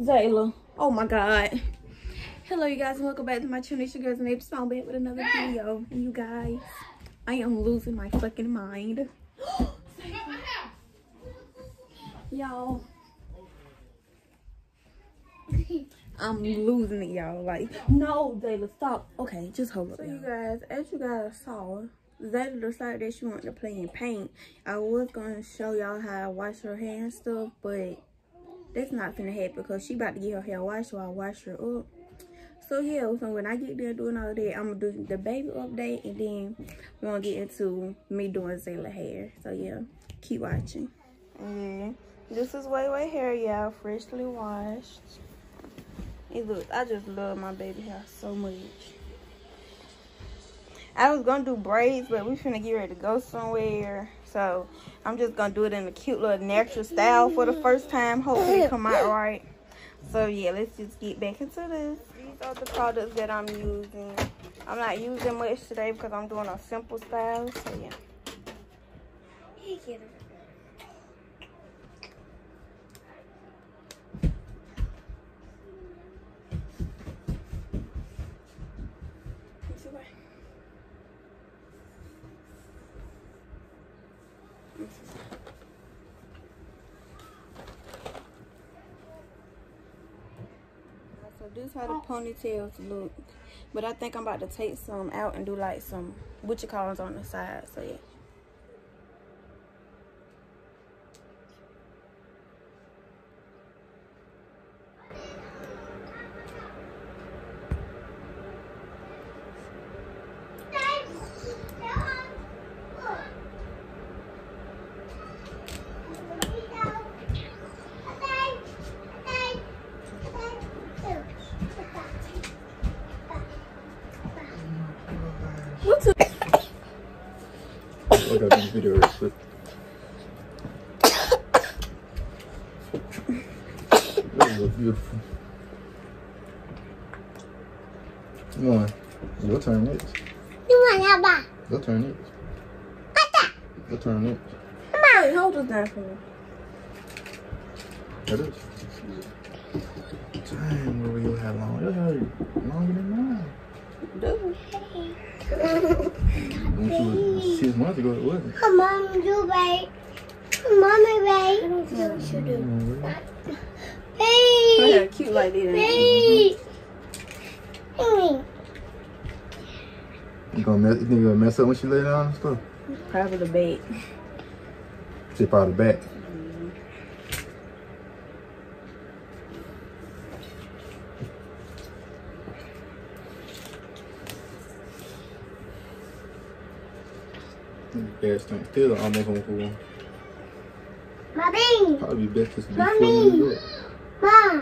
Zayla, oh my god. Hello you guys and welcome back to my channel. It's your girls and it's so bad with another video. And you guys, I am losing my fucking mind. Y'all, I'm losing it, y'all. Like, no, Zayla, stop. Okay, just hold up. So you guys, as you guys saw, Zayla decided that she wanted to play in paint. I was gonna show y'all how I wash her hair and stuff, but that's not finna happen because she about to get her hair washed, so I wash her up. So yeah, so when I get done doing all that, I'm gonna do the baby update and then we're gonna get into me doing Zayla hair. So yeah, keep watching. And this is Wayway hair, y'all, freshly washed. It looks, I just love my baby hair so much. I was gonna do braids, but we finna get ready to go somewhere. So I'm just gonna do it in a cute little natural style for the first time. Hopefully it come out right. So yeah, let's just get back into this. These are the products that I'm using. I'm not using much today because I'm doing a simple style. So yeah. So this is how the ponytails look, but I think I'm about to take some out and do like some whatchacallits on the side. So yeah. Beautiful. Come on. Your turn next. You want that? Your turn next. What that? Your turn next. Come on, hold us down for me. That is. Time where you have long. Your hair longer than mine. Dude. 6 months ago it wasn't. Come on, do right. Come on, right. I don't know what you do. Hey, her hair cute like this. Hey. You think you're gonna mess up when she lay down and stuff? Probably the back. She probably the back. Best thing. Still almost home for one. Mommy. Probably best just Mommy. Mom.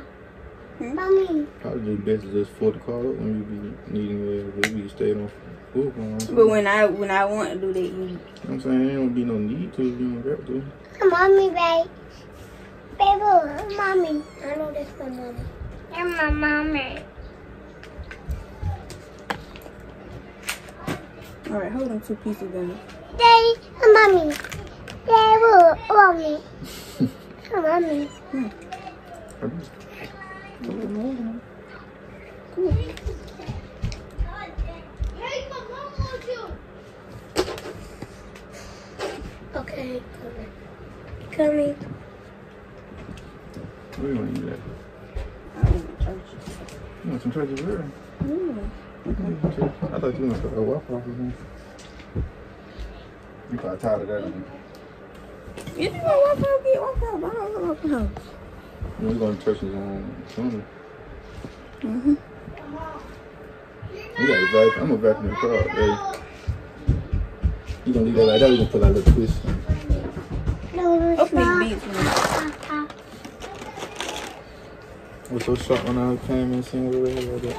Mommy. Probably the best is just for the car up when you be needing where you stay on food. But when I want to do that, you know what I'm saying, there don't be no need to if you don't grab to. Mommy, babe. Baby, mommy. I know that's my mommy. And my mommy. Alright, hold on 2 pieces down. Daddy, mommy. Daddy, mommy. Mommy. Okay, coming. What do you want to eat that? I want to charge you. You want some charges there? Mm. I thought you were going to put a waffle off of me. You probably tired of that, aren't you? If you want waffle, get waffle. I don't want waffle. We're going to church on Sunday. Mm-hmm. You got a vacuum. I'm going to vacuum the car up, baby. You're going to leave that like that. We're going to put like a little twist. I was so shocked when I came and seen what it was like that. I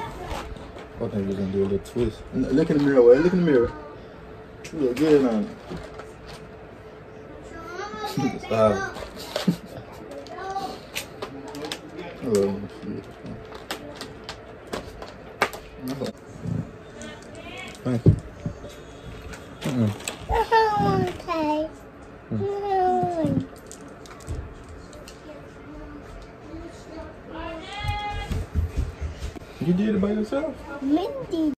think we're going to do a little twist. Look in the mirror, Look in the mirror. You look good now. Stop. Hello. Thank you. Okay. No. You did it by yourself? Mindy.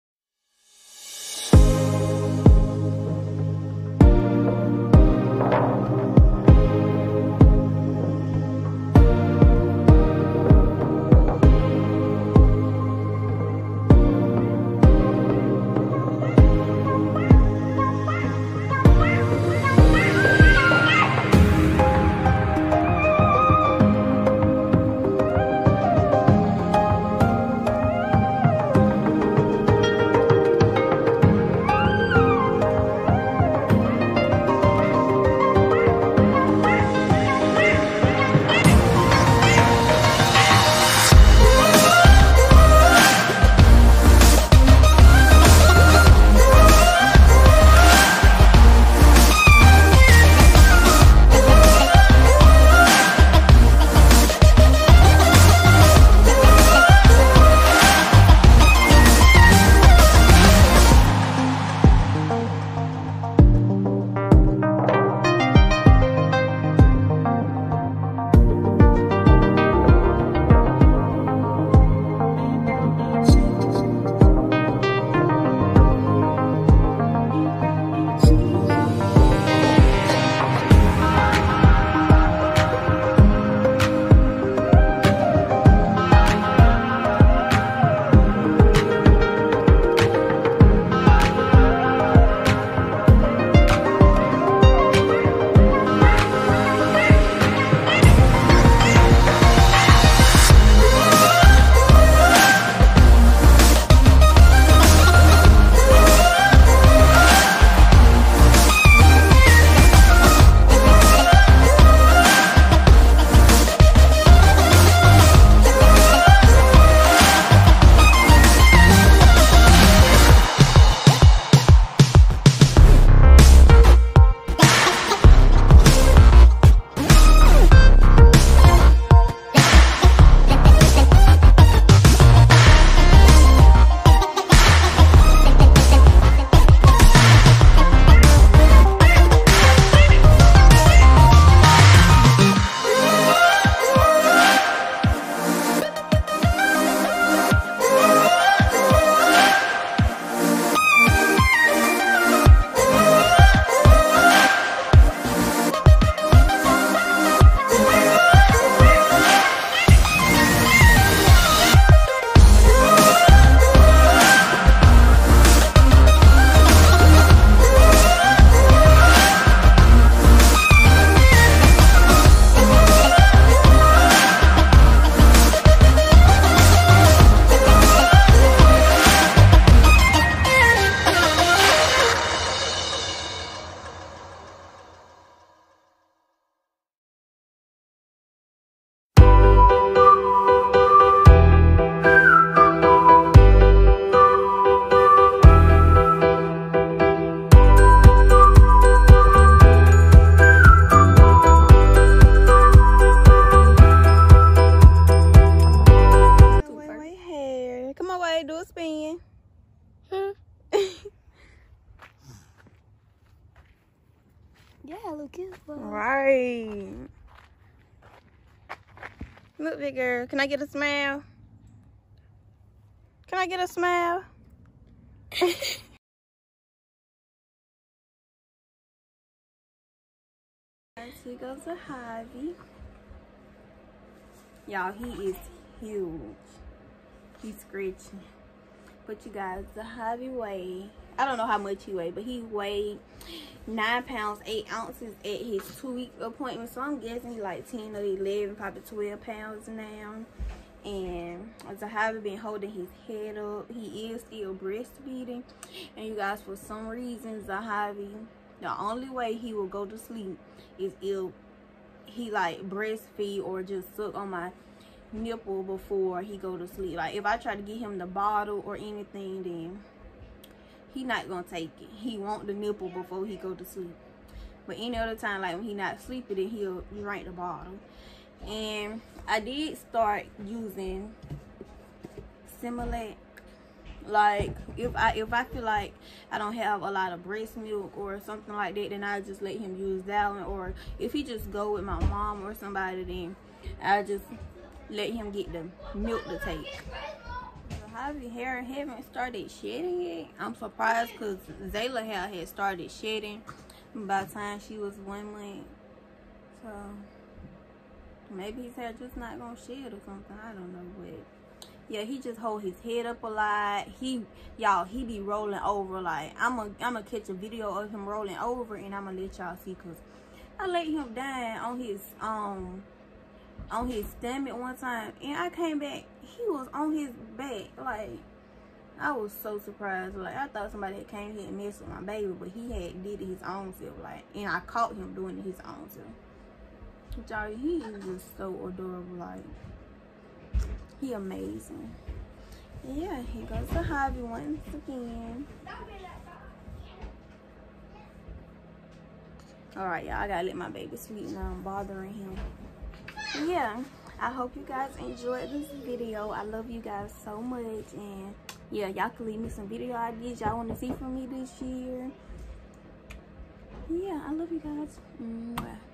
Right. Look, big girl. Can I get a smile? Can I get a smile? Here goes Zahavi. Y'all, he is huge. He's scratchy. But you guys, Zahavi weighed, I don't know how much he weighed, but he weighed 9 pounds 8 ounces at his 2-week appointment. So I'm guessing he's like 10 or 11, probably 12 pounds now. And Zahavi been holding his head up. He is still breastfeeding. And you guys, for some reason, Zahavi, the only way he will go to sleep is if he like breastfeed or just suck on my nipple before he go to sleep. Like if I try to get him the bottle or anything, then he not gonna take it. He want the nipple before he go to sleep. But any other time, like when he not sleeping, then he'll drink the bottle. And I did start using Similac. Like if I feel like I don't have a lot of breast milk or something like that, then I just let him use that one. Or if he just go with my mom or somebody, then I just let him get the milk to take. how the hair haven't started shedding yet. I'm surprised because Zayla hair had started shedding by the time she was 1 month. So maybe his hair just not gonna shed or something. I don't know, but yeah, he just hold his head up a lot. Y'all, he be rolling over. Like I'ma catch a video of him rolling over and I'ma let y'all see, cause I laid him down on his stomach one time, and I came back, he was on his back. Like I was so surprised. Like I thought somebody had came here and messed with my baby, but he had did it his own self. Like, and I caught him doing it his own self. Y'all, he is just so adorable. Like, he amazing. Yeah, here goes the Zahavi once again. Alright, y'all, I gotta let my baby sleep now. I'm bothering him. Yeah, I hope you guys enjoyed this video. I love you guys so much. And yeah, y'all can leave me some video ideas y'all want to see from me this year. Yeah, I love you guys. Mwah.